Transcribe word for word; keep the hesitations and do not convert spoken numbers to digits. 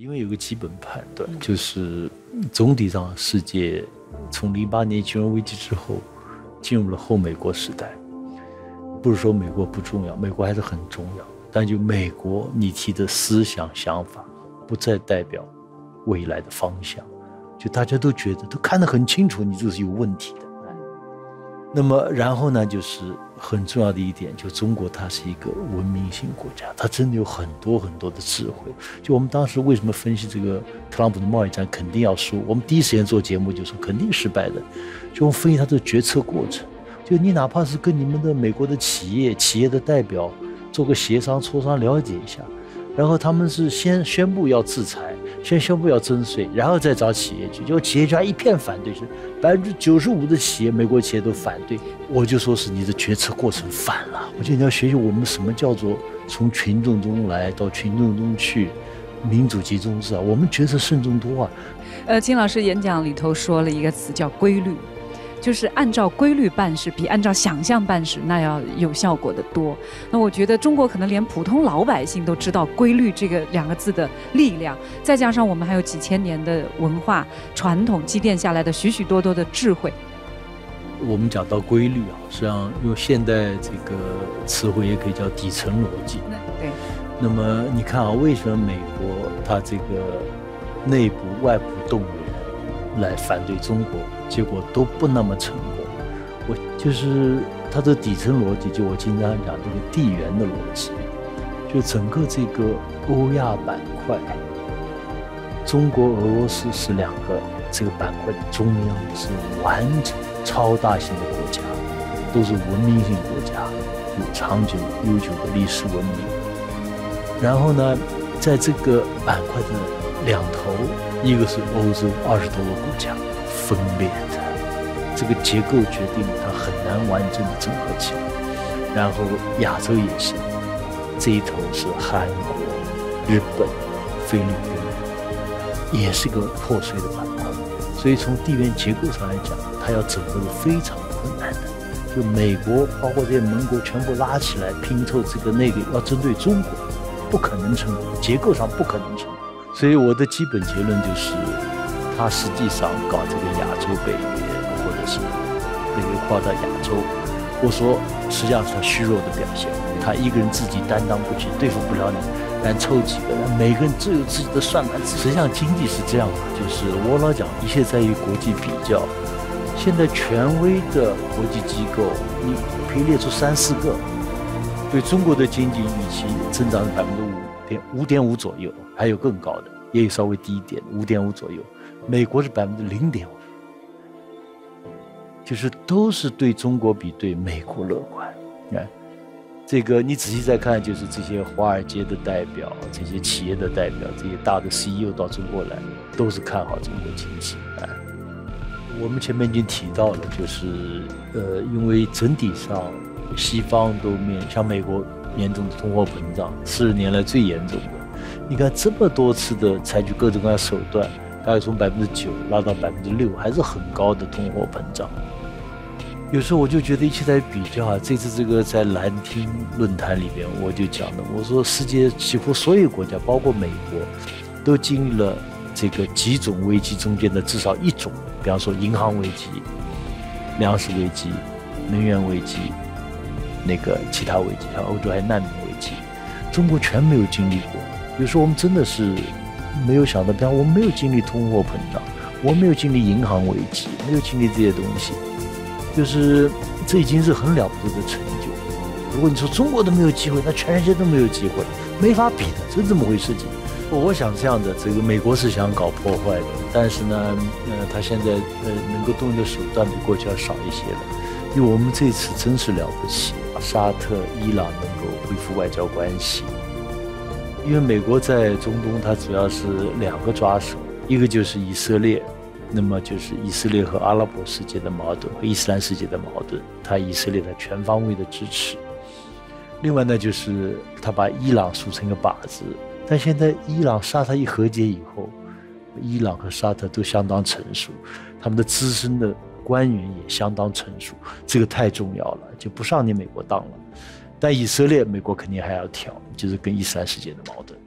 因为有个基本判断，就是总体上世界从零八年金融危机之后，进入了后美国时代。不是说美国不重要，美国还是很重要，但就美国你提的思想想法，不再代表未来的方向。就大家都觉得都看得很清楚，你这是有问题的。那么然后呢，就是很重要的一点，就中国它是一个文明型国家，它真的有很多很多的智慧。就我们当时为什么分析这个特朗普的贸易战肯定要输，我们第一时间做节目就说肯定失败的。就我们分析它的决策过程，就你哪怕是跟你们的美国的企业企业的代表做个协商磋商，了解一下，然后他们是先宣布要制裁，先宣布要征税，然后再找企业去，结果企业家一片反对，是百分之九十五的企业，美国企业都反对。我就说是你的决策过程反了。我觉得你要学习我们什么叫做从群众中来到群众中去，民主集中制啊，我们决策慎重多啊。呃，金老师演讲里头说了一个词叫规律，就是按照规律办事比按照想象办事那要有效果的多。那我觉得中国可能连普通老百姓都知道规律这个两个字的力量，再加上我们还有几千年的文化传统积淀下来的许许多多的智慧。我们讲到规律啊，实际上用现代这个词汇也可以叫底层逻辑。对。那么你看啊，为什么美国它这个内部外部动员来反对中国，结果都不那么成功。我就是它的底层逻辑，就我经常讲这个地缘的逻辑，就整个这个欧亚板块，中国、俄罗斯是两个这个板块的中央，是完整超大型的国家，都是文明性国家，有长久悠久的历史文明。然后呢，在这个板块的两头，一个是欧洲二十多个国家分裂的，这个结构决定它很难完整的整合起来。然后亚洲也是，这一头是韩国、日本、菲律宾，也是个破碎的板块。所以从地缘结构上来讲，它要整合是非常困难的。就美国包括这些盟国全部拉起来拼凑这个那个，要针对中国，不可能成功，结构上不可能成功。所以我的基本结论就是，他实际上搞这个亚洲北约，或者是北约跨到亚洲，我说实际上是他虚弱的表现。他一个人自己担当不起，对付不了你，但凑几个人，每个人自有自己的算盘。实际上经济是这样的，就是我老讲一切在于国际比较。现在权威的国际机构，你可以列出三四个，对中国的经济预期增长百分之五。五点五左右，还有更高的，也有稍微低一点，五点五左右。美国是百分之零点五，就是都是对中国比对美国乐观。你看，这个你仔细再看，就是这些华尔街的代表、这些企业的代表、这些大的 C E O 到中国来，都是看好中国经济。哎，我们前面已经提到了，就是呃，因为整体上西方都面向美国。严重的通货膨胀，四十年来最严重的。你看这么多次的采取各种各样的手段，大概从百分之九拉到百分之六，还是很高的通货膨胀。有时候我就觉得一切在比较啊。这次这个在蓝厅论坛里面，我就讲的，我说世界几乎所有国家，包括美国，都经历了这个几种危机中间的至少一种，比方说银行危机、粮食危机、能源危机。那个其他危机，像欧洲还有难民危机，中国全没有经历过。有时候我们真的是没有想到，比方我们没有经历通货膨胀，我没有经历银行危机，没有经历这些东西，就是这已经是很了不得的成就。如果你说中国都没有机会，那全世界都没有机会，没法比的，真这么回事情。我想这样的，这个美国是想搞破坏的，但是呢，呃，他现在呃能够动用的手段比过去要少一些了。因为我们这次真是了不起，沙特、伊朗能够恢复外交关系。因为美国在中东，它主要是两个抓手，一个就是以色列，那么就是以色列和阿拉伯世界的矛盾和伊斯兰世界的矛盾，它以色列的全方位的支持。另外呢，就是它把伊朗塑成一个靶子，但现在伊朗沙特一和解以后，伊朗和沙特都相当成熟，他们的资深的官员也相当成熟，这个太重要了，就不上你美国当了。但以色列，美国肯定还要挑，就是跟伊斯兰世界的矛盾。